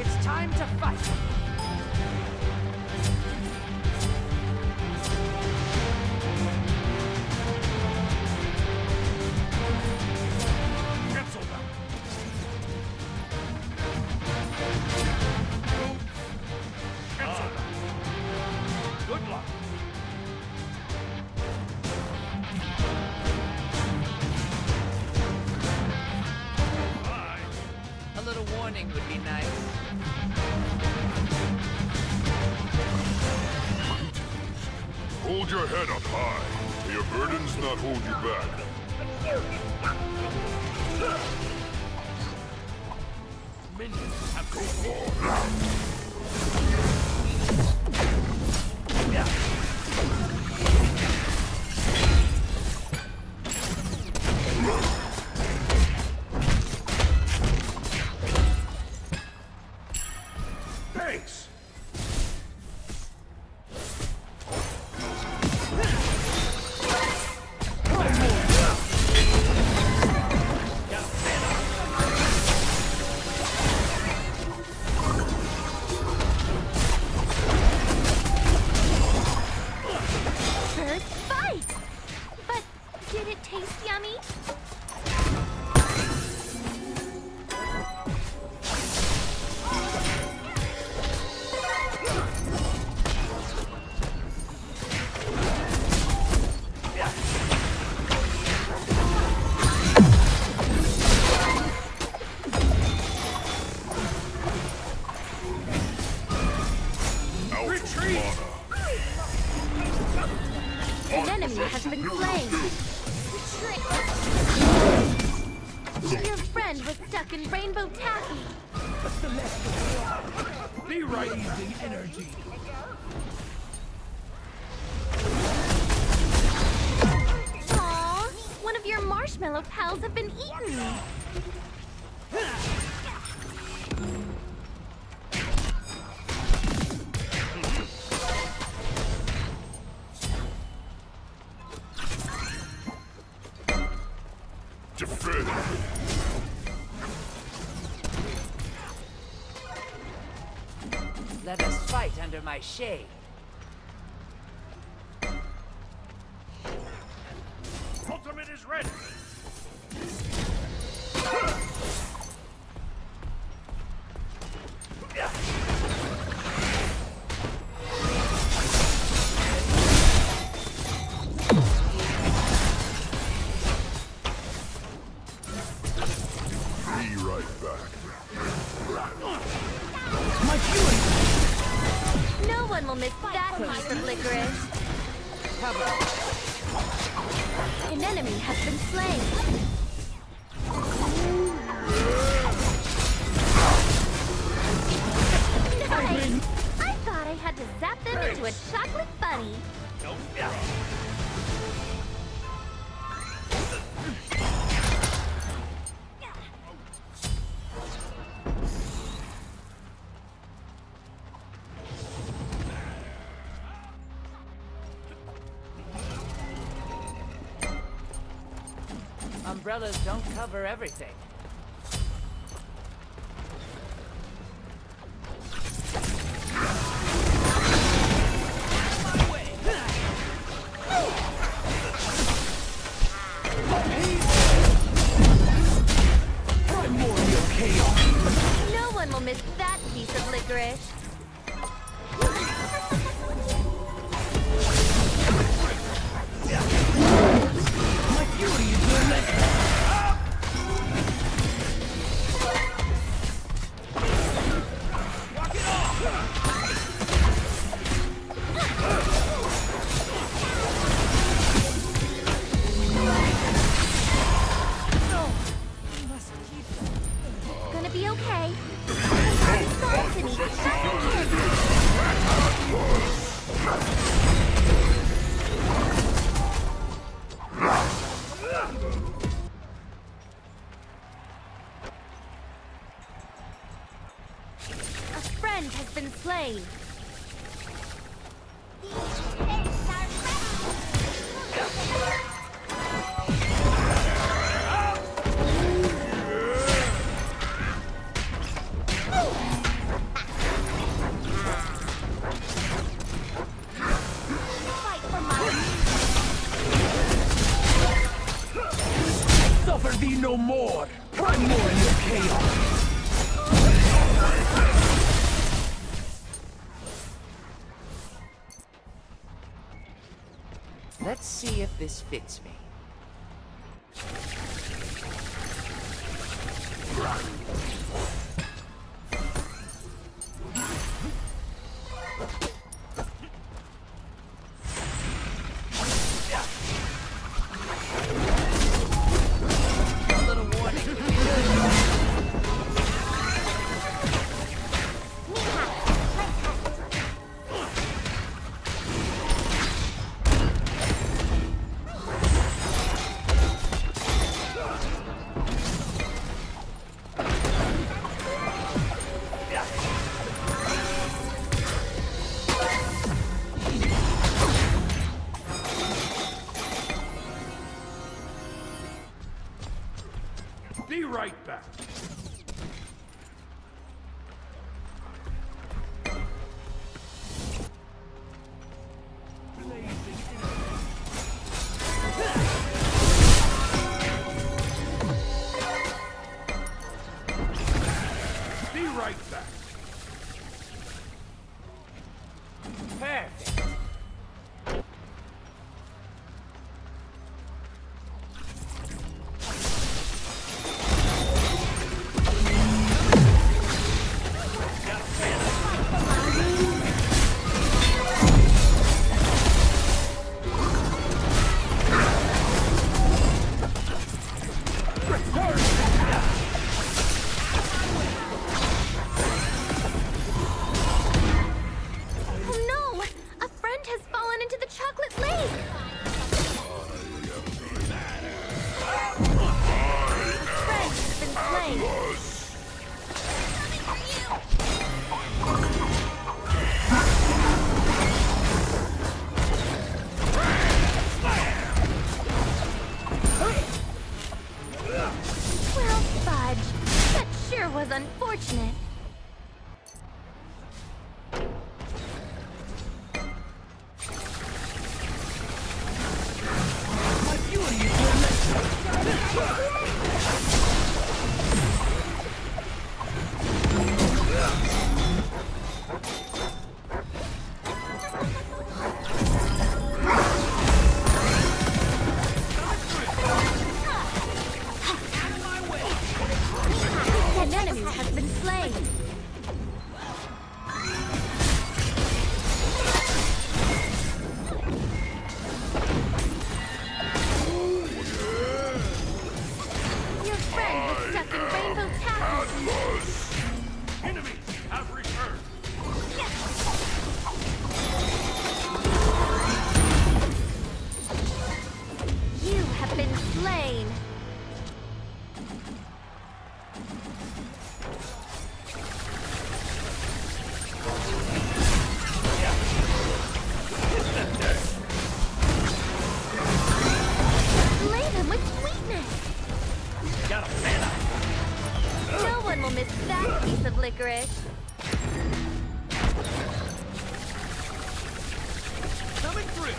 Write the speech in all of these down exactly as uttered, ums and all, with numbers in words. It's time to fight. Would be nice. Hold your head up high. May your burdens not hold you back. Minions have gone forward. Marshmallow pals have been eaten! Let us fight under my shade. Ultimate is ready! Umbrellas don't cover everything. no more. One more in your chaos. Let's see if this fits me. Be right back. Be right back. Perfect. Was unfortunate. Licorice. Coming through.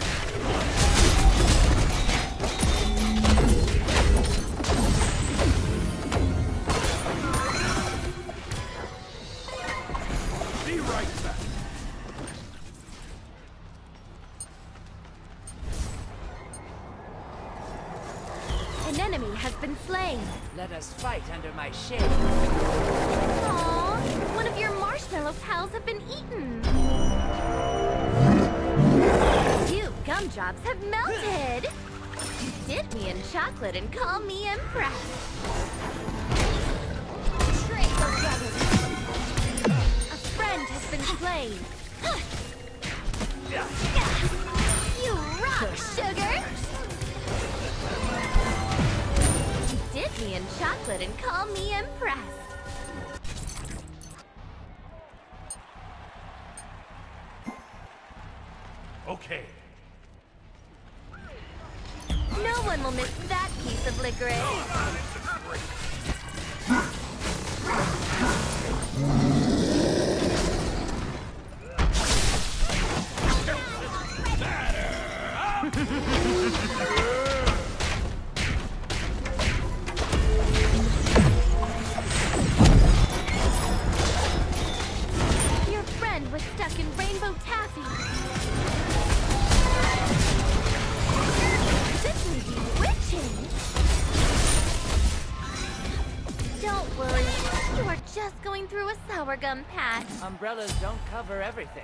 An enemy has been slain. Let us fight under my shade. Aww, one of your marshmallow pals have been eaten. You gumdrops have melted. You dip me in chocolate and call me impressed. A friend has been slain. You rock, sugar. Dip me in chocolate and call me impressed. Okay. No one will miss that piece of licorice. Oh, a sour gum patch. Umbrellas don't cover everything.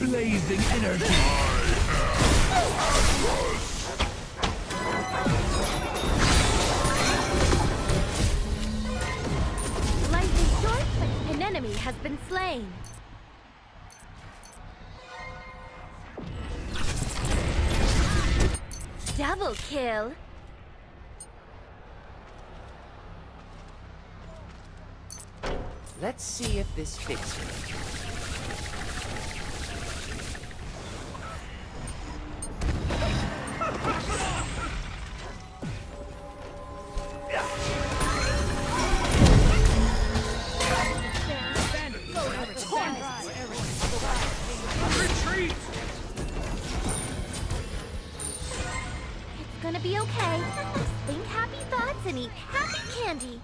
Blazing energy. I am an enemy has been slain. Double kill. Let's see if this fits me. Be okay. Think happy thoughts and eat happy candy.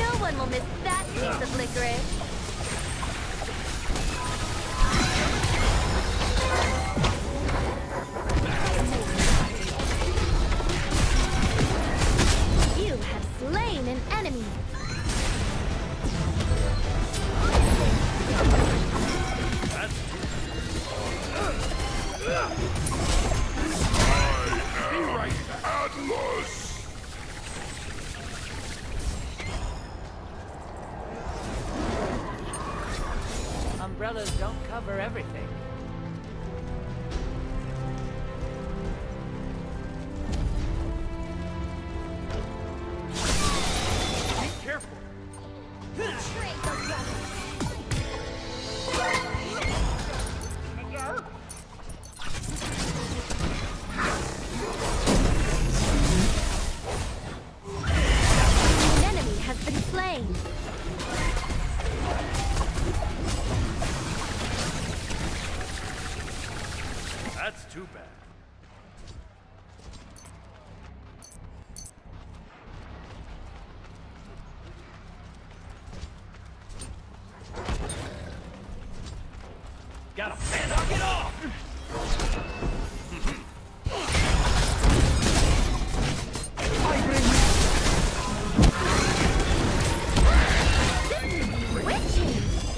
No one will miss that piece of licorice. Umbrellas don't cover everything. Be careful. An enemy has been slain. That's too bad. Gotta stand up, get off! I bring you! Witches!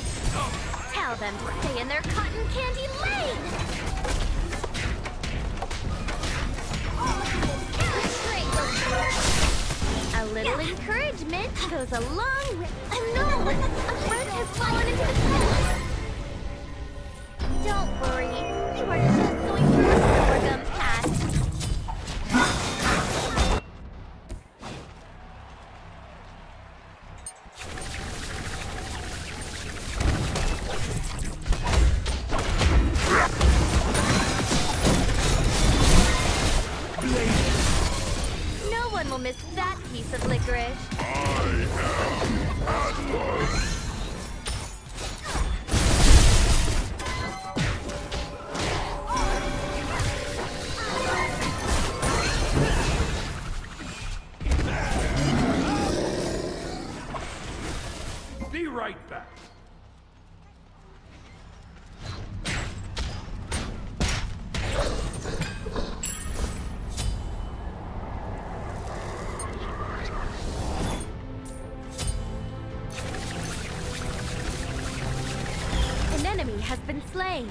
Tell them to stay in their cotton candy lane! A little yeah. encouragement goes a long way. Oh, no! A bird has fallen into the pit! Don't worry, you are just going through a sour gum patch. Blade. No one will miss that piece of licorice. I am Atlas. Be right back. Has been slain.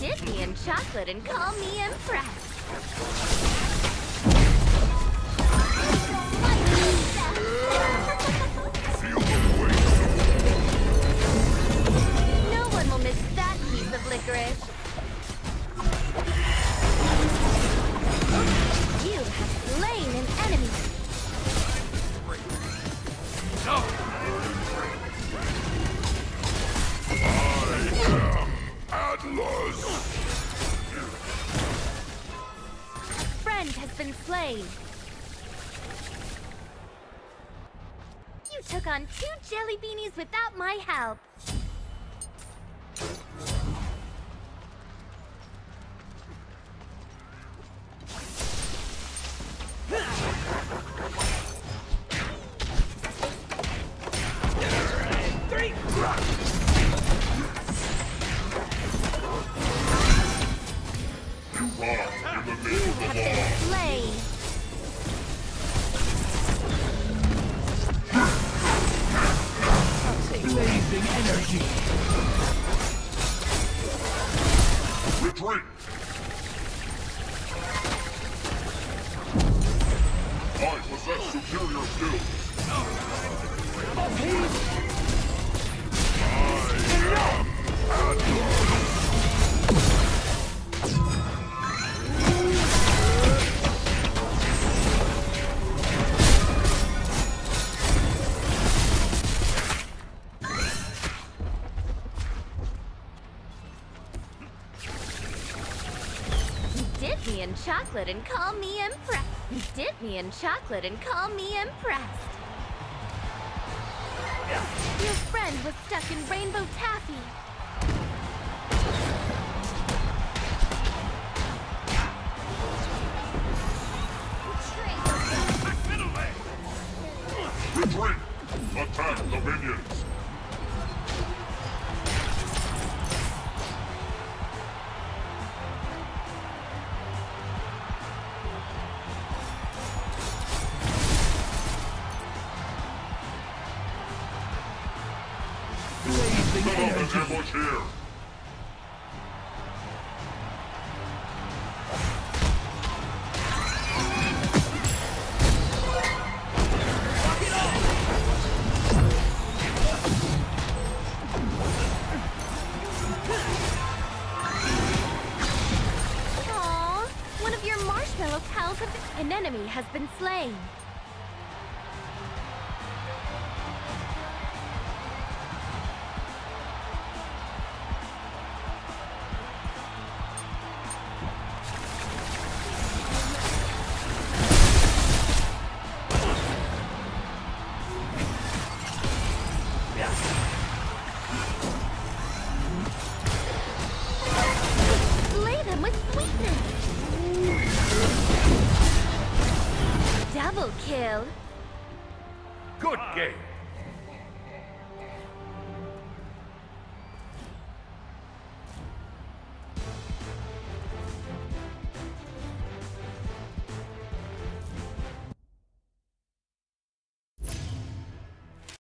You dip me in chocolate and call me impressed. Lord. Friend has been slain. You took on two jelly beanies without my help. Chocolate and call me impressed. You dip me in chocolate and call me impressed. Your friend was stuck in rainbow taffy. Retreat! Attack the minions! Here. Aww, one of your marshmallow pals have been... An enemy has been slain. Double kill. Good game.